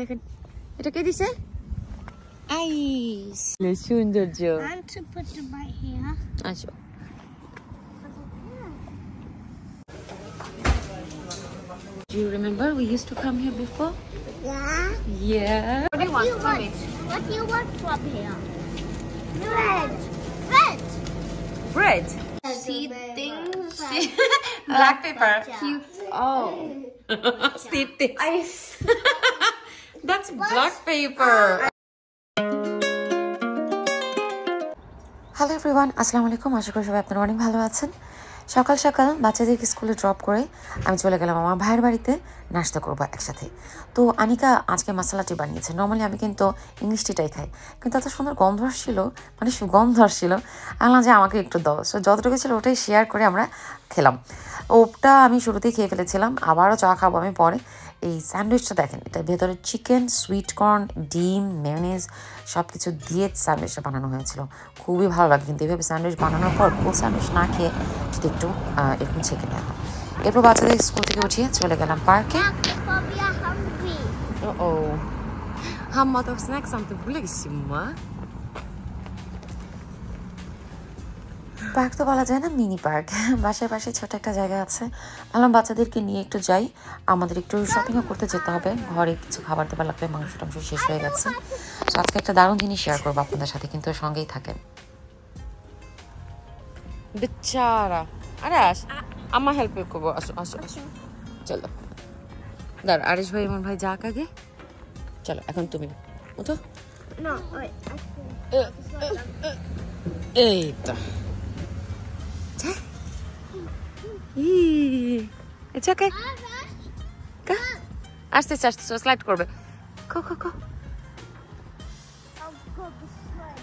দেখেন এটা কে দিছে আইস লে সৌন্দর্য and to put it by here আচ্ছা Do you remember we used to come here before? Yeah. Yeah. What do you want from here? Bread. Bread. Bread. Seed things. Black pepper. Cute. Oh. Seed things. Ice. That's black pepper. Hello everyone. Assalamu alaikum. Asha kori shobai apnara onek bhalo achen. সকাল সকাল বাচ্চাদেরকে স্কুলে drop করে আমি চলে গেলাম আমার ভাইয়ের বাড়িতে নাস্তা করব একসাথে তো আনিকা আজকে মশলা টি বানিয়েছে নরমালি আমি কিন্তু ইংলিশ টিটাই খাই কিন্তু এত সুন্দর গন্ধ আসছিল মানে সুগন্ধ আসছিল আল্লাহ যে আমাকে একটু দাও সো যতটুকু ছিল ওটাই শেয়ার করে আমরা খেলাম ওটা আমি শুরুতেই খেয়ে ফেলেছিলাম আবারও চা খাবো আমি পরে এই স্যান্ডউইচটা দেখেন এটা ভিতরে চিকেন সুইট কর্ন ডিম মেয়োনিজ সবকিছু দিয়ে স্যান্ডউইচটা বানানো হয়েছিল খুবই ভালো লাগে কিন্তু এইভাবে স্যান্ডউইচ বানানোর পর পুরো স্যান্ডউইচ না খেয়ে যদি একটু এরকম ছেঁকে নেওয়া হয় এরপর বাচ্চাদের স্কুল থেকে উঠিয়ে চলে গেলাম পার্কে ও হাম্মা তো স্ন্যাক্স আনতে ভুলে গেছি মা পার্ক তো বলা যায় না মিনি পার্ক বাসার পাশে ছোট একটা জায়গা আছে ভাবলাম বাচ্চাদেরকে নিয়ে একটু যাই আমাদের একটু শপিংও করতে যেতে হবে ঘরে কিছু খাবার দাবার লাগবে মাংস টাংস শেষ হয়ে গেছে তো আজকে একটা দারুণ জিনিস শেয়ার করবো আপনাদের সাথে কিন্তু সঙ্গেই থাকেন বেচারা আরে আস আমার হেল্প করবো আসো আসো আসো চলো দাঁড় আরেশ ভাই আমার ভাই যাক আগে চলো এখন তুমি ওঠো এই তো It's okay. Go. Ask this, so slide korbe. Go, go, go. I'll go this way.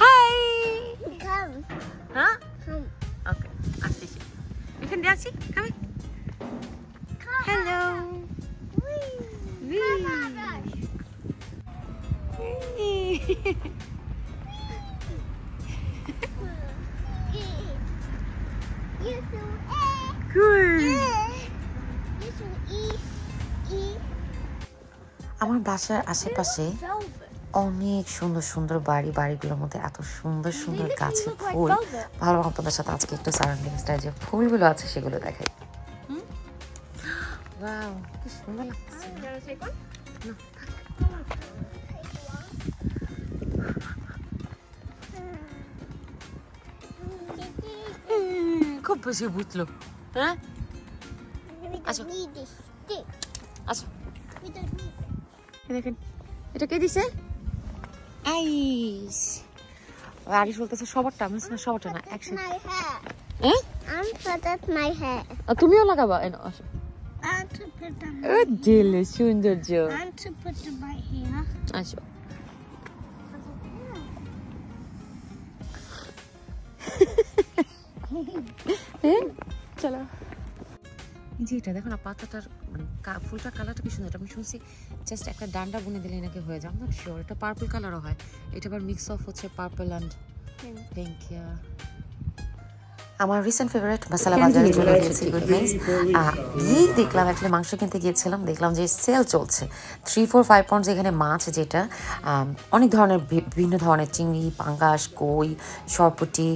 Hi. Come. Huh? Come. Okay. Ask this. You can dance it. Come here. Come Hello. Wee. Wee. Wee. আমার বাসার আশেপাশে অনেক সুন্দর সুন্দর বাড়ি বাড়িগুলোর মধ্যে এত সুন্দর সুন্দর গাছের ফুল ভালো আপনাদের সাথে আজকে একটু সারাউন্ডিংসটা যে ফুলগুলো আছে সেগুলো দেখাই ওয়াও কি সুন্দর লাগছে What's your boot look? Huh? I don't need this stick. We don't need it. It's okay, this is ice. I just want to shower time. It's not shower time. Actually, my hair. Eh? I'm put at my hair. Oh, you all like about it? I'm to put them. Oh, delicious, wonderful. I'm to put them by here. Acho. চলো এই যে এটা দেখো না পাতাটার মানে ফুলটা কালারটা কি সুন্দর আমি শুনছি জাস্ট একটা ডান্ডা বুনে দিলে নাকি হয়ে যায় না শিওর এটা পার্পল কালারও হয় এটা আবার মিক্স অফ হচ্ছে পার্পল এন্ড পিঙ্ক ইয়া আমার রিসেন্ট ফেভারিট মশলা বাজারে চলে গিয়েছি গুড মিন্স এই দেখলাম একটা মাংস কিনতে গিয়েছিলাম দেখলাম যে সেল চলছে 3-4-5 পাউন্ডস এখানে মাছ যেটা অনেক ধরনের বিভিন্ন ধরনের চিংড়ি পাঙ্গাস কই সরপুটি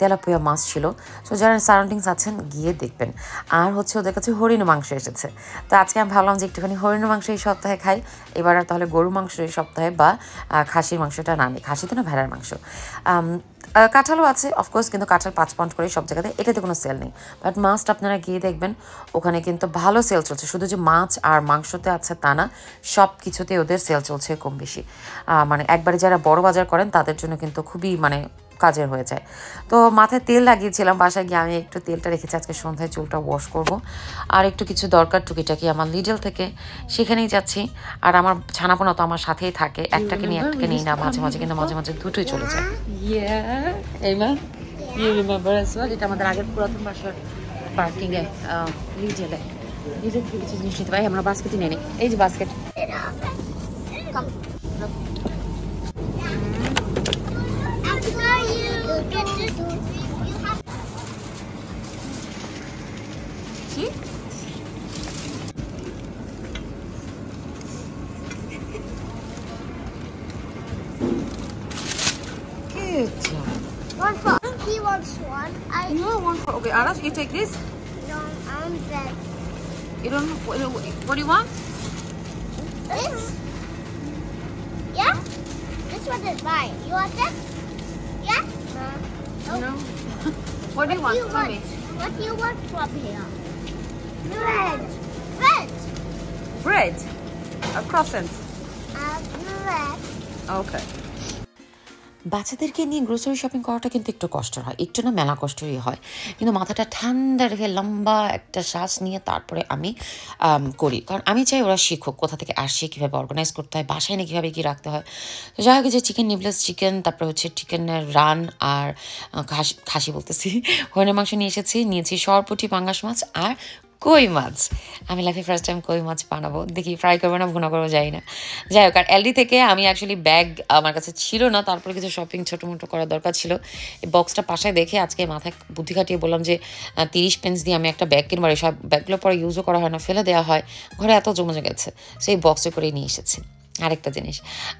তেলাপিয়া মাছ ছিল সো যারা সারাউন্ডিংস আছেন গিয়ে দেখবেন আর হচ্ছে ওদের কাছে হরিণ মাংস এসেছে তো আজকে আমি ভাবলাম যে একটুখানি হরিণ মাংস এই সপ্তাহে খাই এবার আর তাহলে গরু মাংস এই সপ্তাহে বা খাসির মাংসটা না নিই খাসি তো না ভেড়ার মাংস কাঁঠালও আছে অফকোর্স কিন্তু কাঁঠাল 5 পাউন্ড করে সব জায়গাতে এটাতে কোনো সেল নেই বাট মাছটা আপনারা গিয়ে দেখবেন ওখানে কিন্তু ভালো সেল চলছে শুধু যে মাছ আর মাংসতে আছে তা না সব কিছুতে ওদের সেল চলছে কম বেশি মানে একবারে যারা বড় বাজার করেন তাদের জন্য কিন্তু খুবই মানে কাজের হয়ে যায় তো মাথায় তেল লাগিয়েছিলাম বাসায় গিয়ে আমি একটু তেলটা রেখেছি আজকে সন্ধ্যায় চুলটা ওয়াশ করব আর একটু কিছু দরকার টুকিটাকি আমার লিডল থেকে সেখানেই যাচ্ছি আর আমার ছানাপোনা তো আমার সাথেই থাকে একটাকে নিয়ে একটাকে নিই না মাঝে মাঝে কিন্তু মাঝে মাঝে দুটোই চলে যায় এটা আমাদের আগের পুরাতন বাসার পার্কিংয়ে লিডলে লিডল থেকে কিছু জিনিস নিতে পারি আমরা বাস্কেটে নিয়ে নিই এই যে basket You have... See? it. One for. He wants one. One for. Okay, Arash, you take this. No, I want that. You don't. What do you want? This. Yeah. This one is mine. You want that? Yeah. No. What do you want? Tell me. What do you want from here? Bread. Bread. Bread. A croissant. Bread. Okay. বাচ্চাদেরকে নিয়ে grocery shopping করাটা কিন্তু একটু কষ্ট হয়, একটু না মেলা কষ্টই হয়, কিন্তু মাথাটা ঠান্ডা রেখে লম্বা একটা শ্বাস নিয়ে তারপরে আমি করি, কারণ আমি চাই ওরা শিখুক কোথা থেকে আসে, কীভাবে অর্গানাইজ করতে হয়, বাসায় নিয়ে কীভাবে কী রাখতে হয়। তো যাই হোক, যে চিকেন নিবলেস চিকেন, তারপরে হচ্ছে চিকেনের রান আর খাসি বলতেছি, হরিণের মাংস নিয়ে এসেছি, নিয়েছি সরপুটি, পাঙ্গাস মাছ আর কই মাছ। আমি লাইফে ফার্স্ট টাইম কই মাছ বানাবো, দেখি ফ্রাই করবো না ভুনা করবো যাই না। যাই হোক, আর এলডি থেকে আমি অ্যাকচুয়ালি ব্যাগ আমার কাছে ছিল না, তারপরে কিছু শপিং ছোটো মোটো করার দরকার ছিল। এই বক্সটা পাশে দেখে আজকে মাথায় বুদ্ধি খাটিয়ে বললাম যে 30 পেন্স দিয়ে আমি একটা ব্যাগ কিনবো, আর সব ব্যাগগুলো পরে ইউজও করা হয় না, ফেলে দেওয়া হয়, ঘরে এত জমে গেছে, সেই বক্সে করে নিয়ে এসেছি। আরেকটা জিনিস,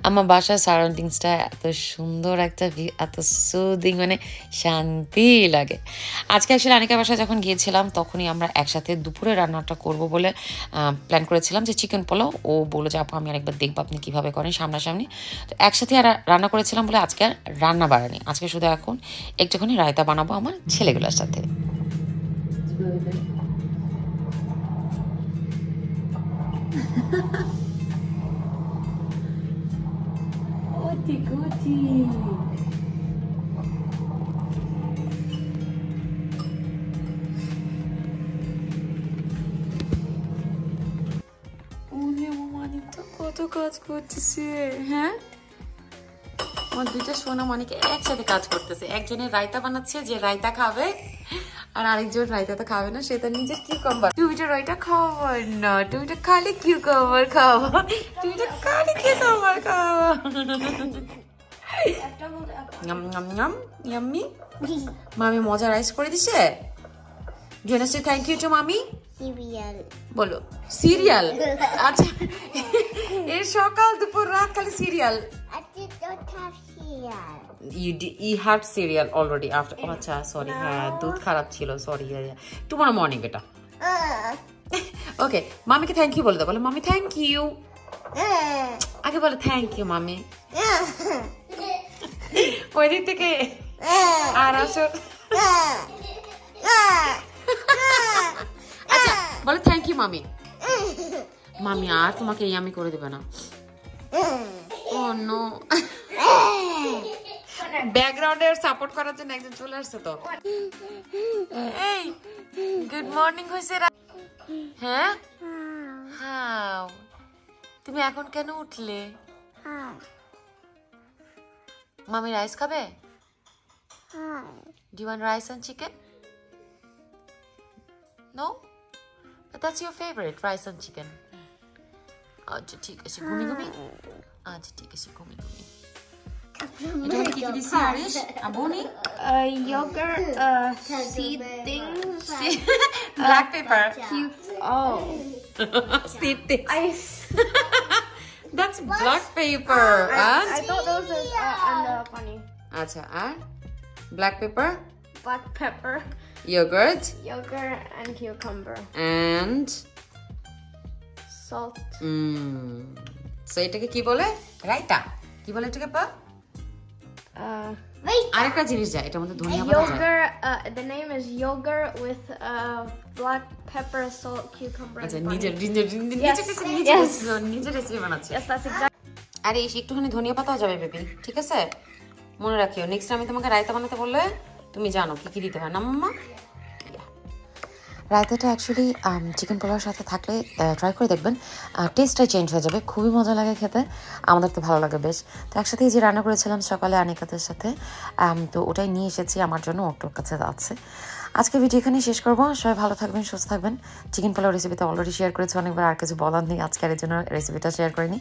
আমার বাসার সারাউন্ডিংসটা এত সুন্দর, একটা এত সুদিং, মানে শান্তি লাগে। আজকে আসলে অনেকের বাসায় যখন গিয়েছিলাম তখনই আমরা একসাথে দুপুরে রান্নাটা করব বলে প্ল্যান করেছিলাম, যে চিকেন পোলাও। ও বললো যে আপু আমি আরেকবার দেখবো আপনি কীভাবে করেন সামনাসামনি। তো একসাথে আর রান্না করেছিলাম বলে আজকে আর রান্না বাড়ানি, আজকে শুধু এখন একটুখানি রায়তা বানাবো আমার ছেলেগুলোর সাথে। কত কাজ করতেছে, হ্যাঁ আমার দুইটা সোনা মানিকে একসাথে কাজ করতেছে। একজনের রায়তা বানাচ্ছে যে রায়তা খাবে, আর আরেকজন রায়তা তো খাবে না, সে তার নিজের কিউকাম্বার। টুবিটা রায়তা খাওয়ার না, টুবিটা খালি কিউকাম্বার খাওয়া, টুবিটা খালি কিউকাম্বার খাওয়া। নাম নাম নাম ইয়াম্মি। মামি মজা রাইস করে দিছে। জোনাস থ্যাংক ইউ টু মামি। সিরিয়াল বলো, সিরিয়াল। আচ্ছা, এই সকাল দুপুর রাত খালি cereal. You had cereal already after. Oh, acha, sorry. Yeah, दूध खराब छिलो. Sorry. Yeah. Tomorrow morning बेटा. Okay. मामी के thank you बोल दो. बोलो मामी thank you. आगे बोलो thank you मामी. वो देखते के आराशो. अच्छा बोलो thank you मामी. मामी यार तुम आके यामी कोड़े दे बना. Oh no. ব্যাকগ্রাউন্ডের সাপোর্ট করার জন্য একজন চলে আসছে। তো এই গুড মর্নিং হইছে, হ্যাঁ হাউ তুমি এখন কেন উঠলে? মামি রাইস খাবে? Do you want rice and chicken? No, but that's your favourite, rice and chicken. আচ্ছা ঠিক আছে, ঘুমি ঘুমি। আচ্ছা ঠিক আছে, ঘুমি ঘুমি। What do you think? Arish? Aboni? Yogurt, seed things. Black pepper. Cute. Oh. Seed things. That's black pepper. I thought those was funny. Acha, black pepper? Black pepper. Yogurt? Yogurt and cucumber. And? Salt. So, what do you call it? Raita. What do you call it? আরেকটা জিনিস যায়, এটা মধ্যে ধনিয়া পাতা যায়। Yogurt, the name is yogurt with black pepper, salt, cucumber. আচ্ছা নিজে রেসিপি বানাচ্ছি। Yes, that's exactly. আরে একটুখানি ধনিয়া পাতা যাবে বেবি, ঠিক আছে? মনে রাখিও, নেক্সট আমি তোমাকে রায়তা বানাতে বললে তুমি জানো কি কি দিতে হয় না মাম্মা? রায়তাটা অ্যাকচুয়ালি চিকেন পোলাওর সাথে থাকলে ট্রাই করে দেখবেন, টেস্টটা চেঞ্জ হয়ে যাবে, খুবই মজা লাগে খেতে, আমাদের তো ভালো লাগে বেশ। তো একসাথেই যে রান্না করেছিলাম সকালে আনিকাদের সাথে, তো ওটাই নিয়ে এসেছি আমার জন্য, ওটার কাছে আছে। আজকে ভিডিও এখানেই শেষ করবো, সবাই ভালো থাকবেন, সুস্থ থাকবেন। চিকেন পোলাও রেসিপিটা অলরেডি শেয়ার করেছি অনেকবার, আর কিছু বলার নেই আজকে, আর এই জন্য রেসিপিটা শেয়ার করিনি।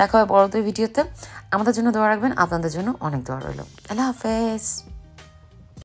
দেখা হয় পরবর্তী ভিডিওতে, আমাদের জন্য দোয়া রাখবেন, আপনাদের জন্য অনেক দোয়া রইল। আল্লাহ হাফেজ।